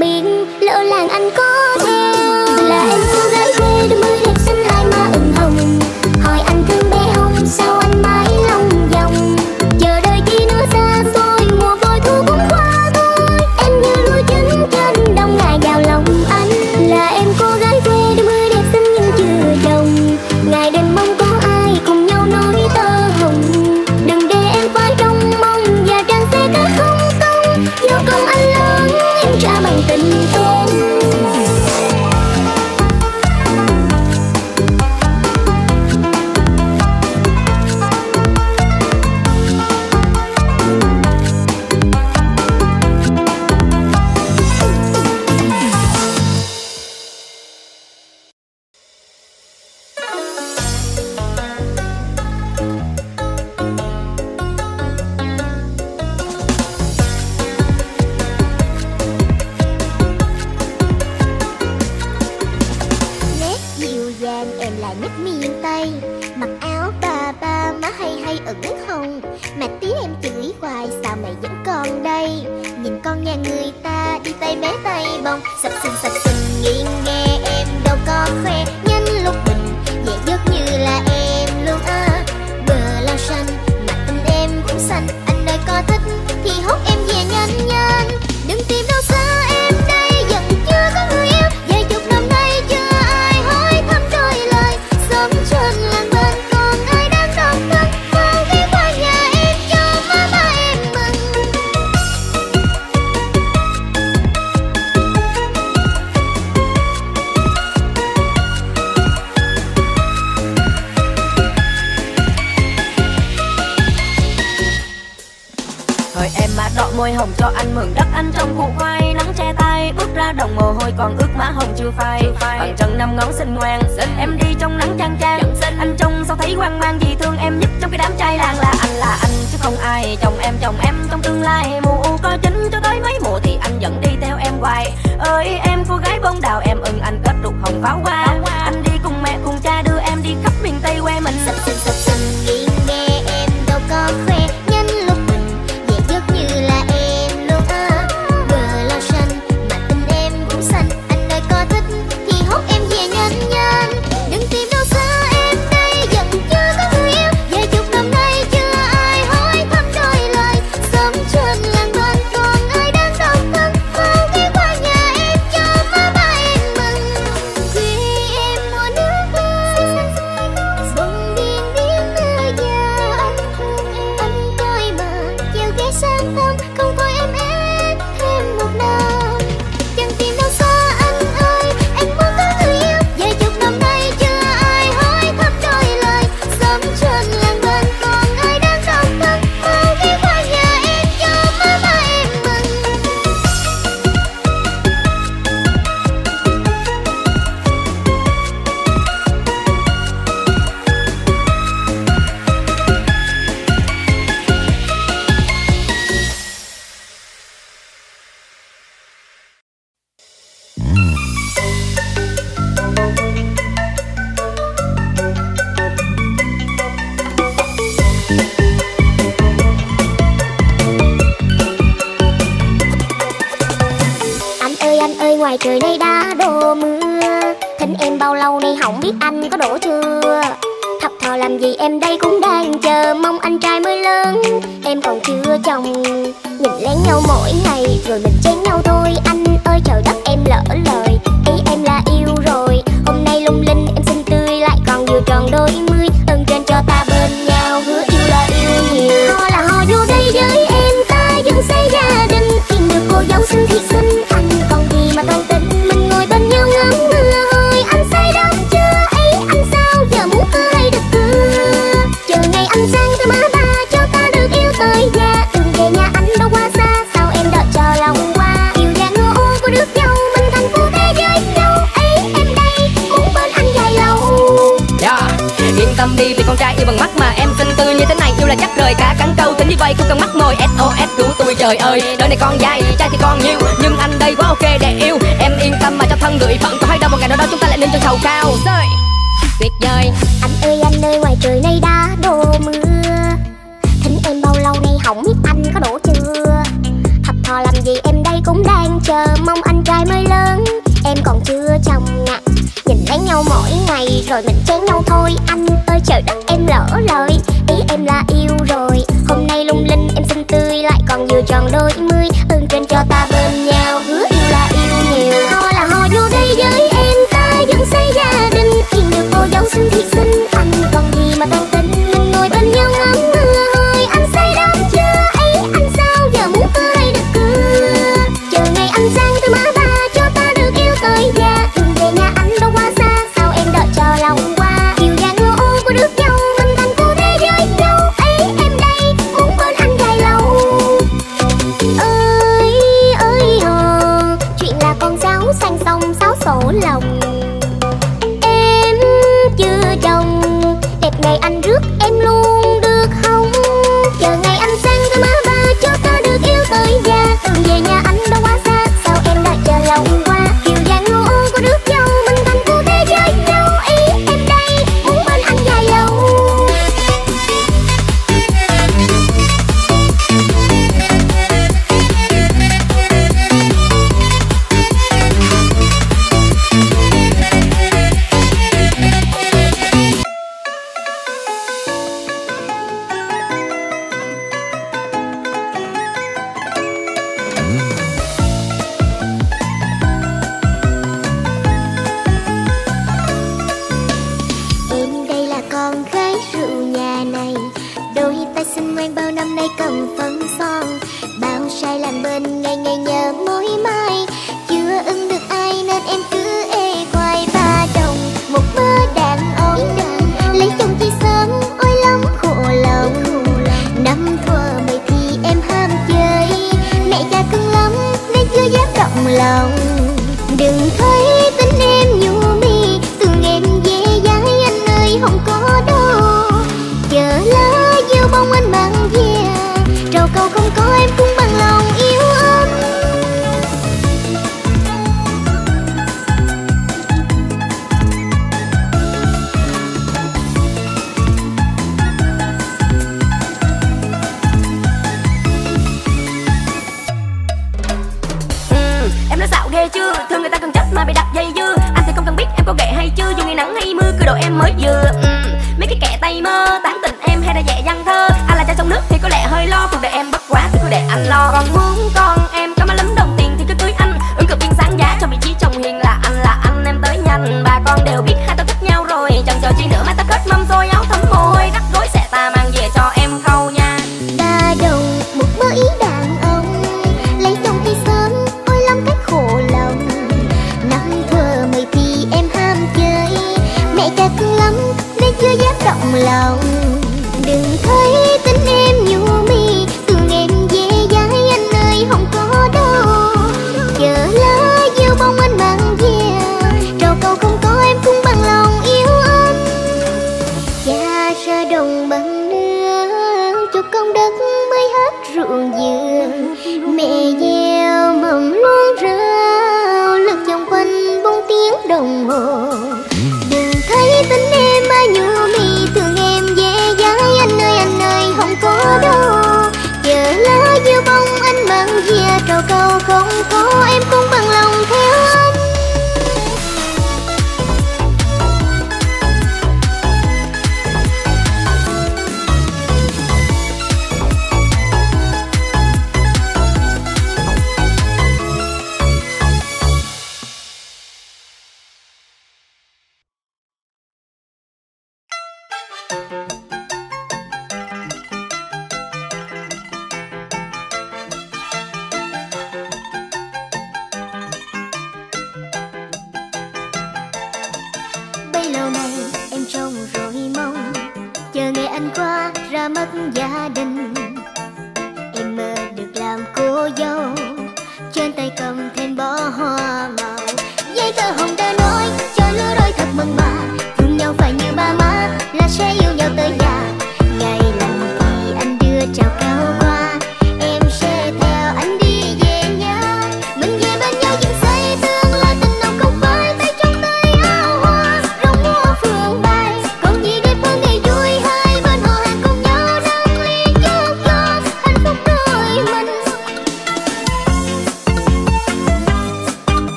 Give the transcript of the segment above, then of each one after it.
biệt lỡ làng anh có theo là em cô gái quê đôi mươi đẹp xinh hai má ửng hồng. Hỏi anh thương bé không sao anh mãi lòng vòng, chờ đợi khi nữa xa xôi mùa vội thu cũng qua thôi. Em như lúa trứng trên đông ngày vào lòng anh, là em cô gái quê đôi mươi đẹp xinh nhưng chưa chồng. Ngày đêm mong có ai cùng nhau nói tơ hồng, đừng để em phải trong mong và trang xe cá không công. Do công anh lớn em trả bằng tình tôi. chờ mong anh trai mới lớn, em còn chưa chồng ạ. Nhìn lấy nhau mỗi ngày rồi mình chán nhau thôi. Anh ơi trời đất em lỡ lời, ý em là yêu rồi. Hôm nay lung linh em xinh tươi lại còn vừa tròn đôi mươi. Ưng trên cho ta bên nhau, hứa yêu là yêu nhiều. Ho là ho vô đây với em, ta vẫn xây gia đình. Yên được cô dâu xinh thì xinh, anh còn gì mà tan tình. Mình ngồi bên nhau ngắm mưa hơi, anh say đắm chưa ấy. Anh sao giờ muốn cơ hay được cưa, chờ ngày anh sang tới má ba cho ta được yêu tới già. Đường về nhà anh đâu quá xa, sao em đợi cho lâu qua. Chiều già ngô ô của được nhau, mình thành cô thế giới đâu ấy. Em đây muốn bên anh dài lâu. Ơi ơi hờ, chuyện là con cháu sang sông sáo sổ lòng. Ngày anh rước em luôn được không? Chờ ngày anh sang tới má ba cho ta được yêu tới già. Đường về nhà anh đâu quá xa, sao em đợi chờ lâu qua. Kiều giang ngô ô có được nhau, mình thành cô thế giới đâu ý. Em đây muốn bên anh dài lâu.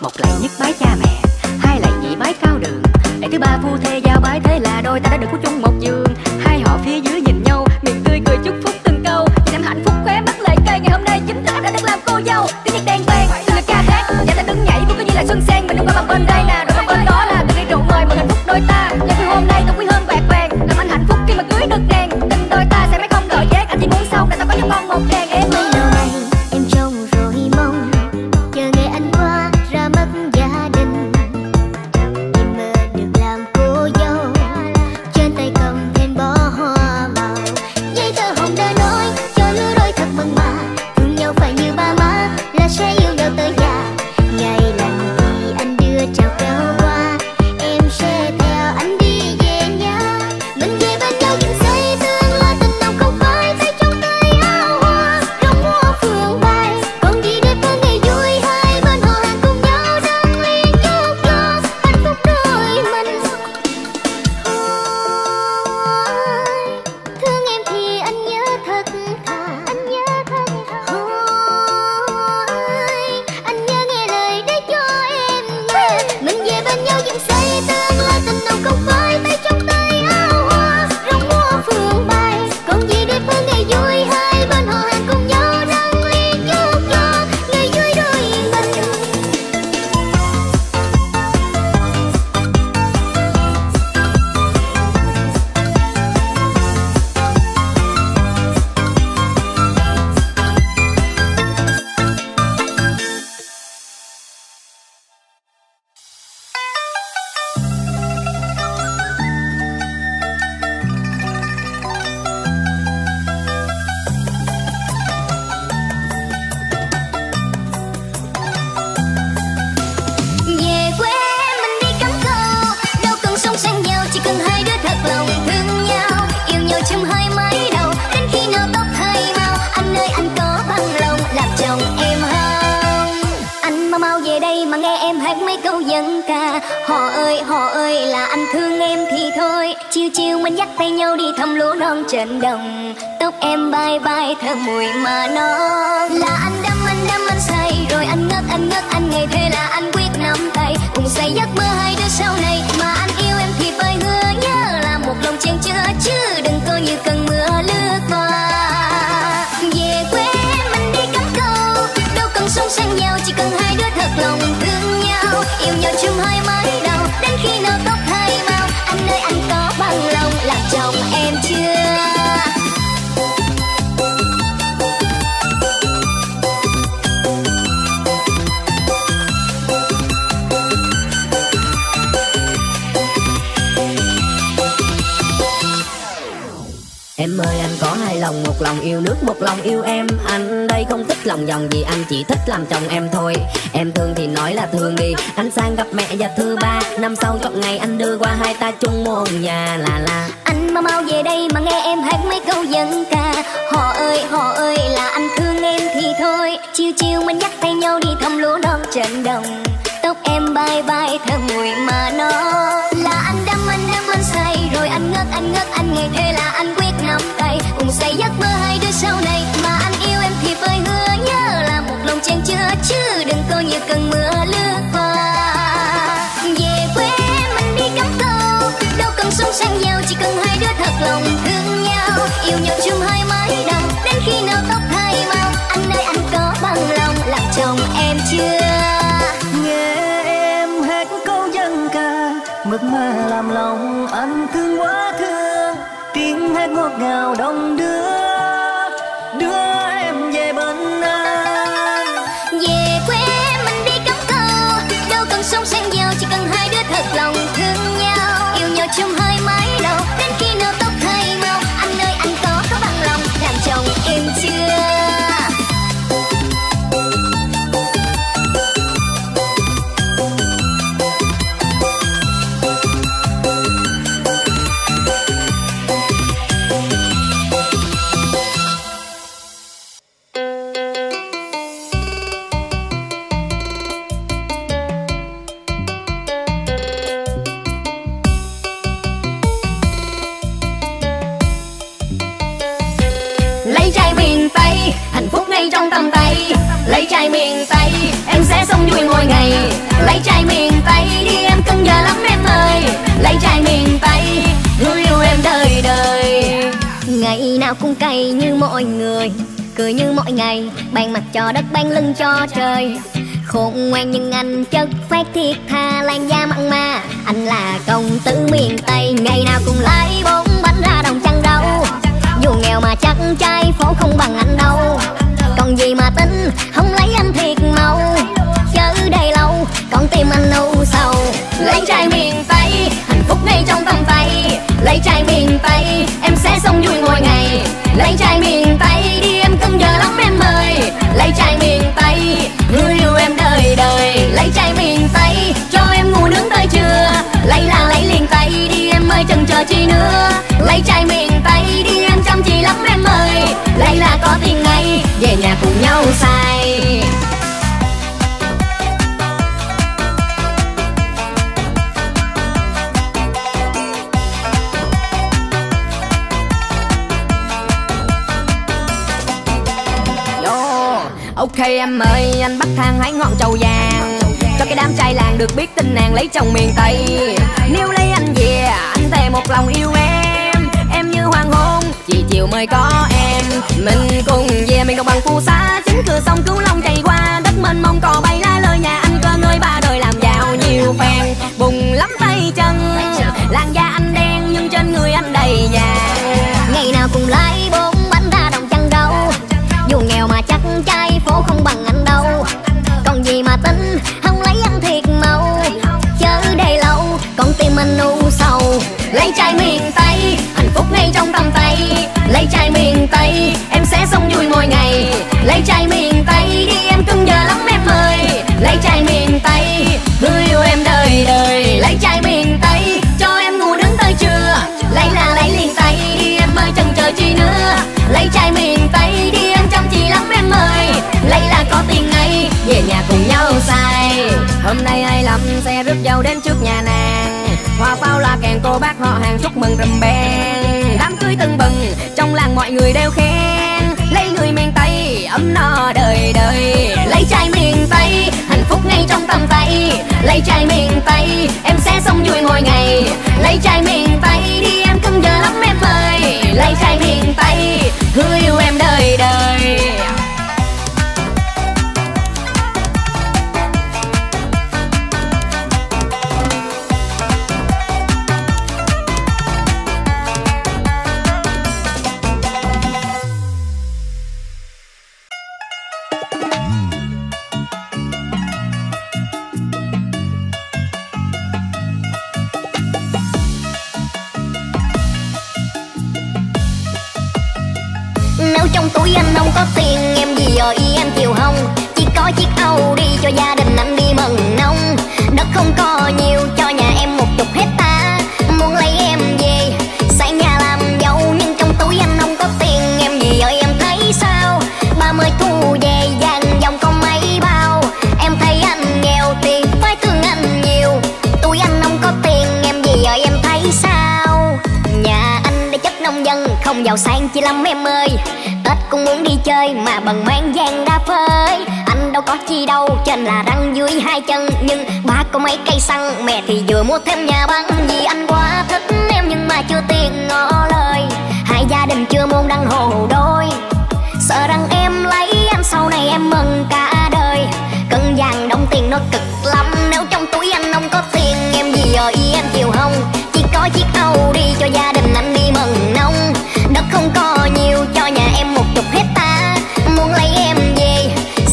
Một lại nhất bái cha mẹ, hai lại nhị bái cao đường, lại thứ ba phu thê giao bái, thế là đôi ta đã được có chung một giường. Hai họ phía dưới nhìn nhau, miệng tươi cười chúc phúc từng câu. Năm hạnh phúc khóe mắt lại cay, ngày hôm nay chính ta đã được làm cô dâu. Tiếng nhạc đang vang, tiếng lời ca hát, và ta đứng nhảy cũng coi như là xuân sen. Mình không qua bằng bên đây nè, rồi bằng bên đó là từng ly rượu mời mừng hạnh phúc đôi ta. Ngày vui hôm nay ta quý hơn bạc vàng, làm anh hạnh phúc khi mà cưới được nàng. Tình đôi ta sẽ mấy không đổi giác, anh chỉ muốn xong là ta có cho con một đàn em. Em ơi, anh có hai lòng, một lòng yêu nước, một lòng yêu em. Anh đây không thích lòng vòng gì, anh chỉ thích làm chồng em thôi. Em thương thì nói là thương đi, anh sang gặp mẹ và thứ ba. Năm sau chọn ngày anh đưa qua, hai ta chung một nhà là. Anh mau về đây mà nghe em hát mấy câu dân ca. Họ ơi là anh thương em thì thôi. Chiều chiều mình dắt tay nhau đi thăm lúa non trên đồng. Tóc em bay bay thơm mùi mà nó là anh đắm anh say rồi anh ngất anh ngày thế là anh quyết nắm tay cùng xây giấc mơ hai đứa sau này mà anh yêu em thì phải hứa nhớ là một lòng chan chứa chứ đừng coi như cơn mưa lướt qua. Về quê mình đi cắm câu đâu cần súng sang nhau chỉ cần hai đứa thật lòng thương nhau yêu nhau chung hai mái đầu đến khi nào tóc thay mau anh ơi anh có bằng lòng làm chồng em chưa. Mực mơ làm lòng anh thương quá thương, tiếng hát ngọt ngào đông đưa em về bên anh. Về quê mình đi cắm câu, đâu cần sông sang giàu chỉ cần hai đứa thật lòng thương nhau, yêu nhau chung hai mái đầu đến khi nào tóc thay mau. Anh ơi anh có bằng lòng làm chồng em chưa? Lấy trai miền Tây đi em cưng giờ lắm em ơi. Lấy trai miền Tây thương yêu em đời đời. Ngày nào cũng cay như mọi người, cười như mọi ngày, ban mặt cho đất ban lưng cho trời. Khôn ngoan nhưng anh chất phát thiệt tha, lan da mặn mà anh là công tử miền Tây. Ngày nào cũng lái 4 bánh ra đồng chăn rau, dù nghèo mà chắc trai phố không bằng anh đâu. Còn gì mà tính không lấy anh thiệt mau, chớ đây lâu còn tim anh u sầu. Lấy trai miền Tây hạnh phúc ngay trong tầm tay. Lấy trai miền Tây em sẽ sống vui mỗi ngày. Lấy trai miền Tây đi em cưng giờ lắm em ơi. Lấy trai miền Tây người yêu em đời đời. Lấy trai miền Tây cho em ngủ nướng tới trưa. Lấy là lấy liền tay đi em ơi chần chờ chi nữa. Lấy trai miền Tây đi em chăm chỉ lắm em ơi. Lấy là có tiền ngay về nhà cùng nhau xài. Ok em ơi, anh bắt thang hái ngọn trầu vàng cho cái đám trai làng được biết tin nàng lấy chồng miền Tây. Nếu lấy anh về, anh thề một lòng yêu em như hoàng hôn, chỉ chiều mới có em. Mình cùng về miền đồng bằng Phù Sa, chính cửa sông Cửu Long chảy qua, đất mênh mông cò bay lá lời nhà anh cơ ngơi ba đời làm giàu nhiều phèn. Bùng lắm tay chân, làn da anh đen nhưng trên người anh đầy vàng. Ngày nào cùng lái 4 bánh ra đồng chăn rau, dù nghèo mà chắc trai phố không bằng anh đâu. Còn gì mà tính không lấy anh thiệt mau, chớ đây lâu còn tim anh u sầu. Lấy trai miền Tây hạnh phúc ngay trong tầm tay. Lấy trai miền Tây em sẽ sống vui mỗi ngày. Lấy trai miền Tây đi em cưng giờ lắm em ơi. Lấy trai miền Tây người yêu em đời đời. Lấy trai miền Tây cho em ngủ nướng tới trưa. Lấy là lấy liền tay đi em ơi chần chờ chi nữa. Lấy trai miền Tây đi em chăm chỉ lắm em ơi. Lấy là có tiền ngay về nhà cùng nhau xài. Hôm nay ai lầm xe rước dâu đến trước nhà nàng, hoa pháo là kèn cô bác họ hàng chúc mừng rầm beng. Đám cưới tưng bừng trong làng mọi người đều khen, lấy người miền Tây ấm no đời đời. Lấy trai miền Tây hạnh phúc ngay trong tầm tay. Lấy trai miền Tây em sẽ sống vui mỗi ngày. Lấy trai miền Tây đi em cưng giờ lắm em ơi. Lấy trai miền Tây hứa yêu em đời đời. Trong túi anh không có tiền, em gì rồi em chiều hông. Chỉ có chiếc Âu đi cho gia đình anh đi mần nông. Đất không có nhiều, cho nhà em 10 hecta. Muốn lấy em về, xây nhà làm dâu. Nhưng trong túi anh không có tiền, em gì rồi em thấy sao. 30 thu về, vàng dòng không mấy bao. Em thấy anh nghèo thì phải thương anh nhiều. Túi anh không có tiền, em gì rồi em thấy sao. Nhà anh đã chất nông dân, không giàu sang chi lắm em ơi. Cũng muốn đi chơi mà bằng mang giang đã phơi. Anh đâu có chi đâu, trên là răng dưới 2 chân. Nhưng ba có mấy cây xăng, mẹ thì vừa mua thêm nhà băng. Vì anh quá thích em nhưng mà chưa tiền ngỏ lời. Hai gia đình chưa môn đăng hộ đôi, sợ rằng em lấy anh sau này em mừng cả đời. Cân vàng đông tiền nó cực lắm. Nếu trong túi anh không có tiền, em gì rồi em chiều hông. Chỉ có chiếc Âu đi cho gia đình anh đi mần nông. Đất không có nhiều, cho nhà em 10 hecta. Muốn lấy em về,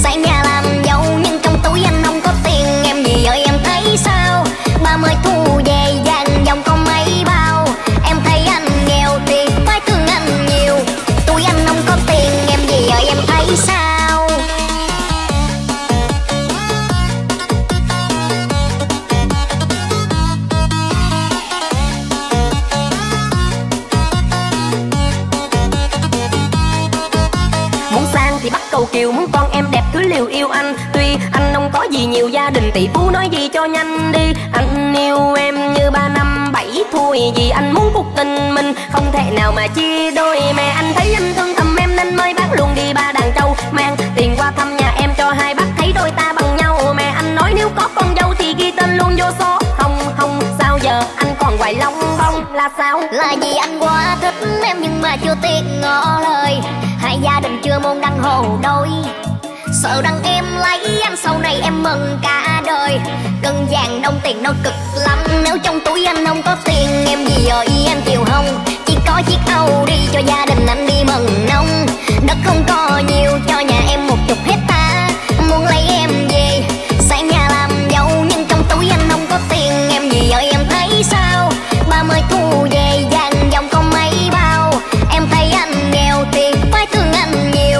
xây nhà làm dâu. Nhưng trong túi anh không có tiền, em gì rồi em thấy sao. 30 thu về, vàng dòng không mấy bao. Em thấy anh nghèo thì phải thương anh nhiều. Túi anh không có tiền, em gì rồi em thấy sao. Kiều muốn con em đẹp cứ liều yêu anh. Tuy anh không có gì nhiều, gia đình tỷ phú nói gì cho nhanh đi. Anh yêu em như 3 năm 7 thôi. Vì anh muốn cuộc tình mình không thể nào mà chia đôi. Mẹ anh thấy anh thương thầm em nên mới bán luôn đi 3 đàn trâu. Mang tiền qua thăm nhà em cho hai bác thấy đôi ta bằng nhau. Mẹ anh nói nếu có con dâu thì không vô số không sao giờ anh còn hoài long bông là sao? Là vì anh quá thích em nhưng mà chưa tiếc ngỏ lời, hai gia đình chưa môn đăng hồ đôi, sợ rằng em lấy anh sau này em mừng cả đời. Cân vàng đông tiền nó cực lắm, nếu trong túi anh không có tiền em gì rồi em chịu không? Chỉ có chiếc Audi đi cho gia đình anh đi mừng nông, đất không có nhiều cho nhà em 10 hecta, muốn lấy em về sang nhà làm dâu, nhưng trong túi anh không có tiền em gì rồi em thấy sao? 30 thu về vàng dòng không mấy bao, em thấy anh nghèo tiền phải thương anh nhiều,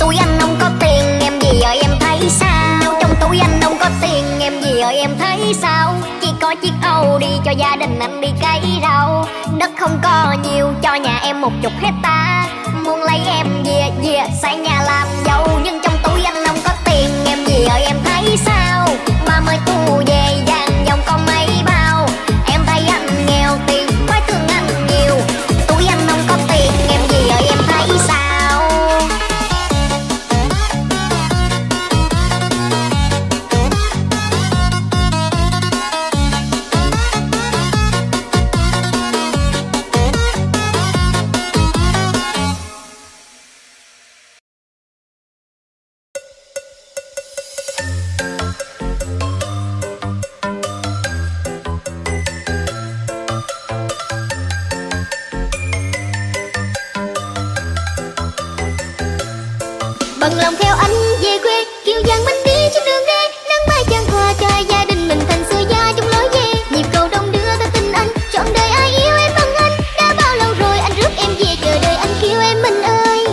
túi anh không có tiền em gì rồi em thấy sao? Nếu trong túi anh không có tiền em gì rồi em thấy sao? Chỉ có chiếc Audi đi cho gia đình anh đi cấy rau, đất không có nhiều cho nhà em 10 hecta, muốn lấy em về sang nhà làm dâu, nhưng trong túi anh không có tiền em gì rồi em thấy sao? 30 thu về vàng dòng con mấy bao, em thấy anh nghèo tiền phải thương anh nhiều, túi anh không có tiền em gì rồi em thấy sao? Bằng lòng theo anh về quê, kiêu giang bánh kia trên đường đi, nắng mai chan hòa cho gia đình mình thành xưa gia chung lối về. Nhịp cầu đông đưa ta tin anh, chọn đời ai yêu em bằng anh. Đã bao lâu rồi anh rước em về, chờ đợi anh kêu em mình ơi.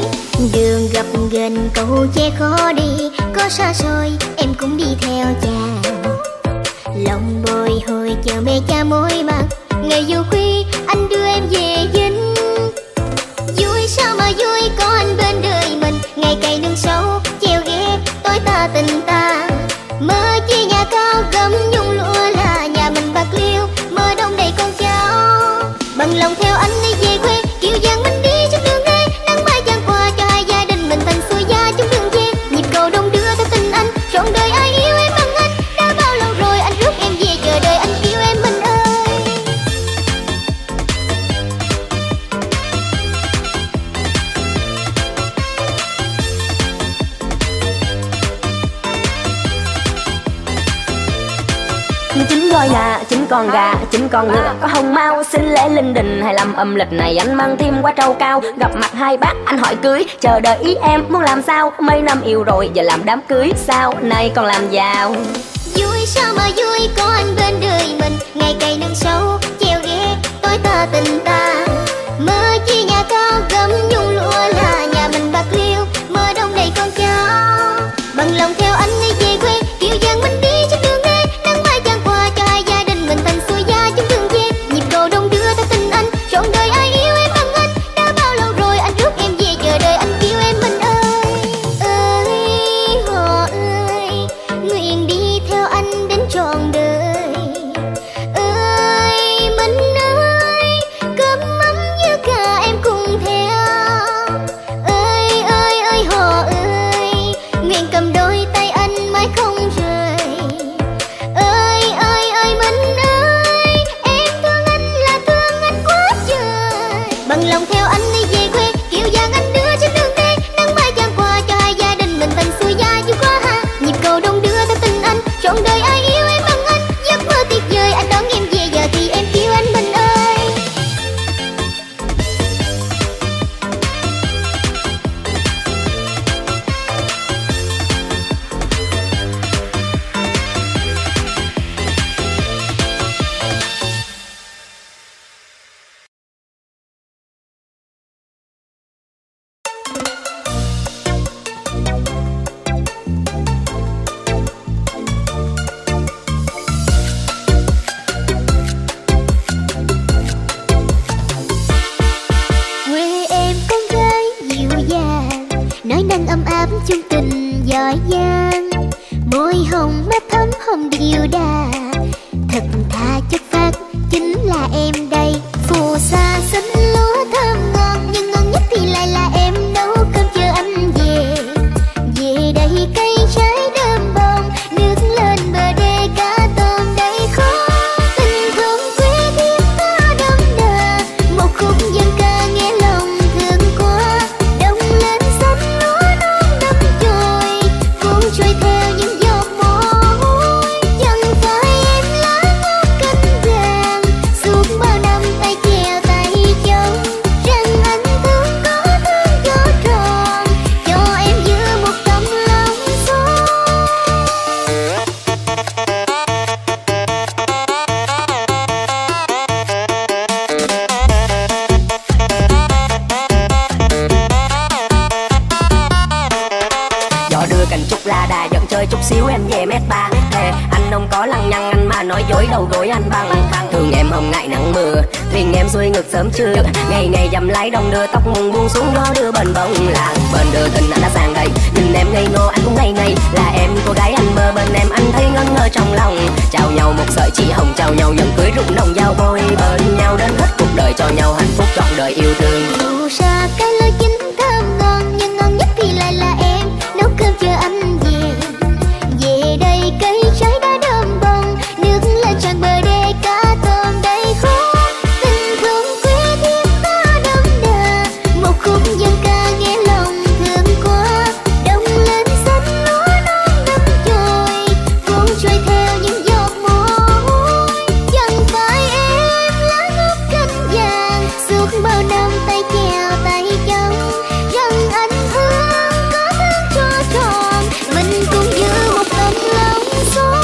Đường gặp gần cầu che khó đi, có xa xôi em cũng đi theo cha. Lòng bồi hồi chờ mẹ cha mối mặt, ngày dù khuya anh đưa em về dinh. Vui sao mà vui, có anh bên đời mình, ngày cày nương sâu treo ghé tối ta tình ta. Mơ chi nhà cao gấm nhung lụa là nhà mình bạc liêu, mơ đông đầy con cháu. Bằng lòng theo anh đi về quê, kiêu giang mình đi trên đường đi, nắng mai giang qua cho hai gia đình mình thành xuôi gia chúng đường về. Nhịp cầu đông đưa theo tình anh, trọn đời ai yêu em bằng anh. Đã bao lâu rồi anh rước em về, chờ đợi anh yêu em mình ơi. Chính voi là chính con gà, chính con ngựa có hồng mau. Xin lễ linh đình 25 âm lịch này anh mang thêm qua trâu cao. Gặp mặt hai bác anh hỏi cưới, chờ đợi ý em muốn làm sao? Mấy năm yêu rồi giờ làm đám cưới, sao nay còn làm giàu? Vui sao mà vui, có anh bên đời mình, ngày cày nương sâu treo ghé tối ta tình ta. Mơ chi nhà cao gấm nhung lụa là nhà mình bạc liêu, mơ đông đầy con cháu. Bằng lòng theo anh đi về quê, kiêu giang mình đi trên đường đi, nắng mai chan hòa cho hai gia đình mình thành xuôi gia chúng đường về. Nhịp cầu đông đưa ta tình anh, trọn đời ai yêu em bằng anh. Đã bao lâu rồi anh rước em về, chờ đợi anh yêu em mình ơi. Ơi họ ơi, nguyện đi theo anh đến trọn đời. dối đầu gối ăn bằng. Thường em không ngại nắng mưa, thuyền em xuôi ngược sớm trưa. Ngày ngày dầm lái đông đưa tóc mùng buông xuống gió đưa bần bông làng. Bên đưa tình anh đã sang đây, nhìn em ngây ngô anh cũng ngây ngây. Là em cô gái anh mơ, bên em anh thấy ngân ngơ trong lòng. Chào nhau một sợi chỉ hồng, chào nhau nhẫn cưới rụng đồng giao bôi. Bên nhau đến hết cuộc đời, cho nhau hạnh phúc trọn đời yêu thương. Dù xa cái lối chính thơm ngon, nhưng ngon nhất thì lại là em nấu cơm chờ anh về. Về đây cây trái đã đơm bông, nước lên tràn bờ đê cá tôm đầy khô. Tình thương quê thiên ta đậm đà, một khúc dân ca nghe lòng thương quá. Đông lên xanh lúa non đắm trôi, cuốn trôi theo những giọt mồ hôi. Chẳng phải em lá ngọc cánh vàng, suốt bao năm tay chèo tay chồng. Rằng anh thương có thương cho tròn, mình cũng giữ một tấm lòng son.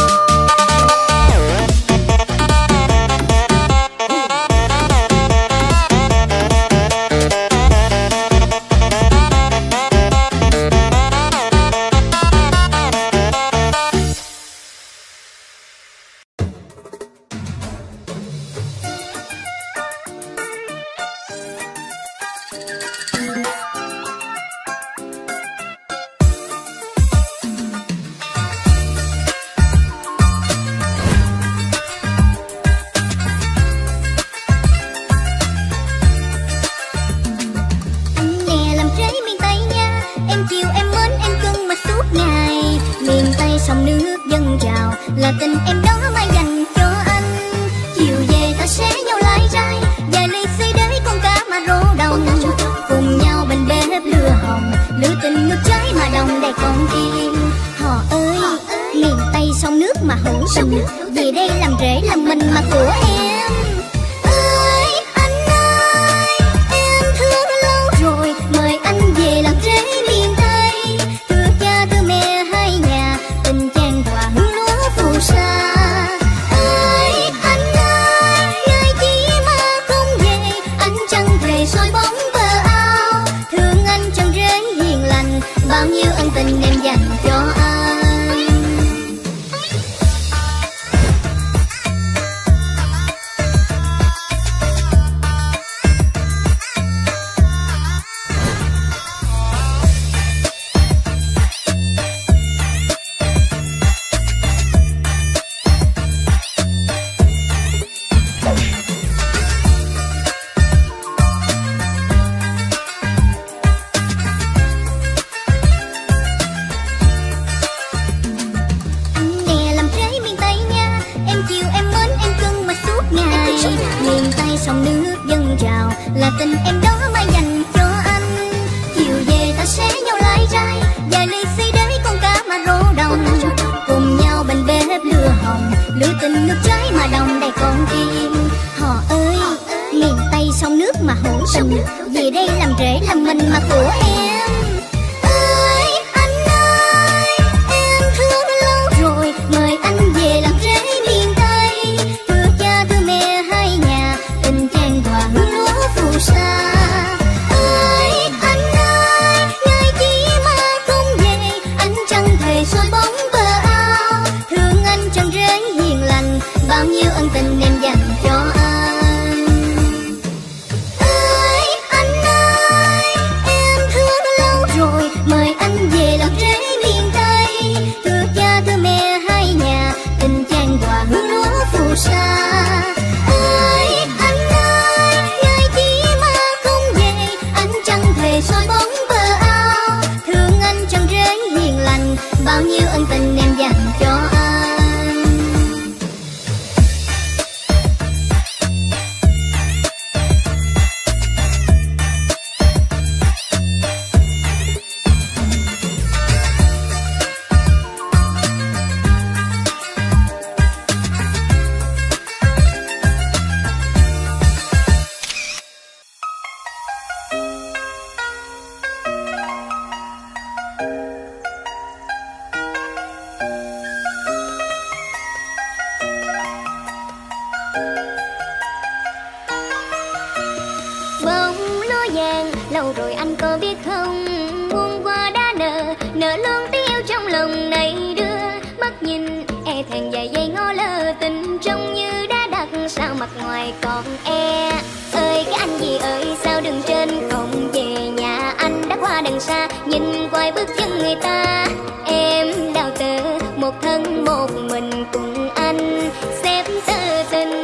Nở luôn tiếng yêu trong lòng này đưa mắt nhìn e thẹn dài dây ngó lơ tình trong mặt ngoài còn e. Ơi cái anh gì ơi sao đường trên không về nhà, anh đã qua đằng xa nhìn quay bước chân người ta. Em đào tử một thân một mình cùng anh xếp tư tình.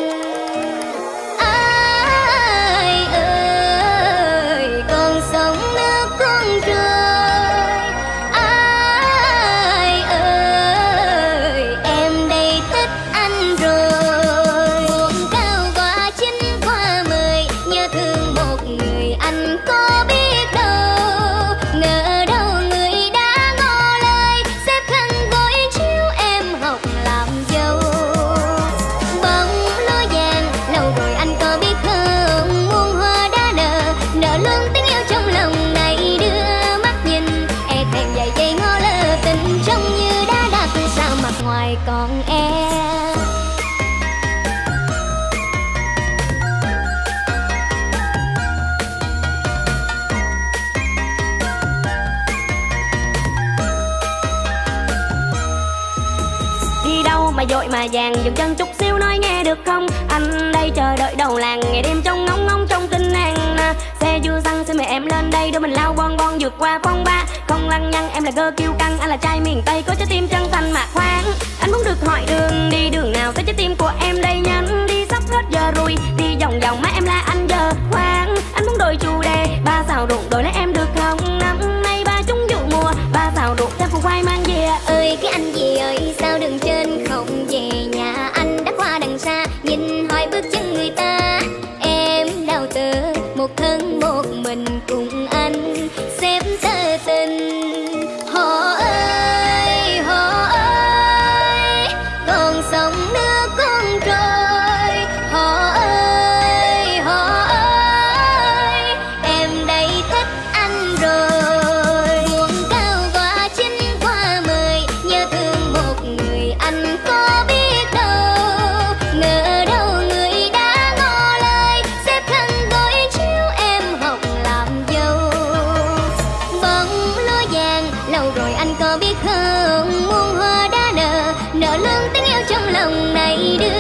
Vàng dùng chân chút xíu nói nghe được không, anh đây chờ đợi đầu làng ngày đêm trong ngóng ngóng trong tinh hàng. Xe vua xăng xin mời em lên đây đôi mình lao bon bon vượt qua phong ba không lăng nhăng. Em là gơ kiêu căng, anh là trai miền Tây có trái tim chân thành mà khoan. Anh muốn được hỏi đường đi đường nào tới trái tim của em đây nhanh đi, sắp hết giờ rồi đi vòng vòng má em là anh giờ khoan. Anh muốn đổi chủ đề ba xào ruộng đổi lấy em được không, năm nay ba chúng vụ mùa ba xào ruộng thêm phụ khoai mang về. Ơi cái anh gì ơi sao đường trên không về nhà, anh đã qua đằng xa nhìn hỏi bước chân người ta. Em đào tử một thân một mình cùng anh xếp tơ tình. Hồ ơi hồ ơi còn sóng nước con trôi, hồ ơi em đây thích anh rồi. Buồn cao quá 9 qua 10 nhớ thương một người anh có biết. Anh có biết không muôn hoa đã nở, nở luôn tiếng yêu trong lòng này đưa